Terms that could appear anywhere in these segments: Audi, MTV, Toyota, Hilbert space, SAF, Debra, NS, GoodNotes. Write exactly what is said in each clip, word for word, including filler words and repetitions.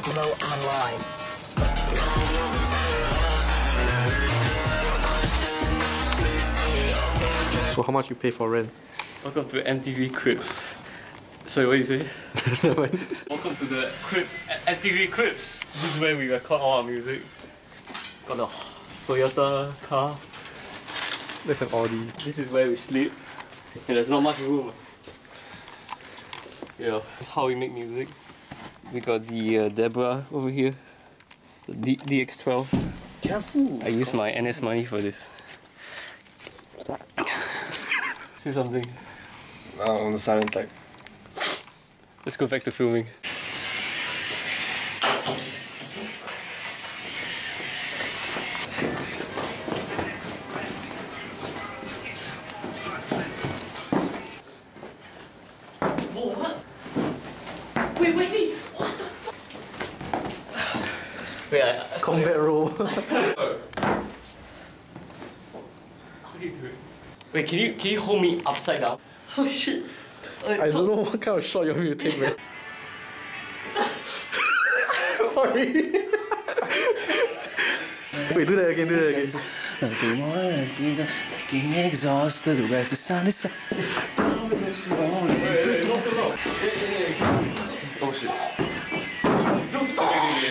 Low online. So how much you pay for rent? Welcome to M T V Cribs. Sorry, what did you say? Welcome to the Cribs, M T V Cribs. This is where we record all our music. Got a Toyota car. That's an Audi. This is where we sleep. Yeah, there's not much room. Yeah, that's how we make music. We got the uh, Debra over here, the D X twelve. Careful! I use my N S money for this. Say something. Oh, I'm the silent type. Let's go back to filming. Oh, what? Wait, wait, wait! What the fuck? Wait, I, I combat roll. How do you do it? Wait, can you, can you hold me upside down? Oh shit! I, I don't know what kind of shot you're going to take, man. Sorry. Wait, do that again, do that again. Getting exhausted, the rest of the sun is... Wait, wait, don't fill up. Oh shit. Don't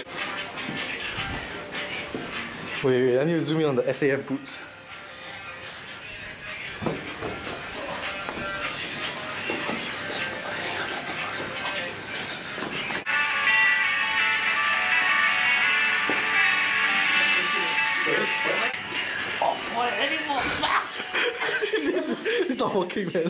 stop. Wait, wait, I need to zoom in on the S A F boots. This is it's not working, man.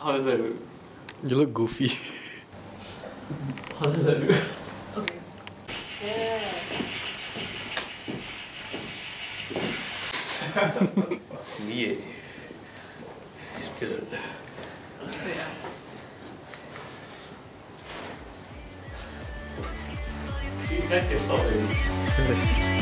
How does that look? You look goofy. How does that look? Okay. Yeah. It's good. Yeah. Thank you.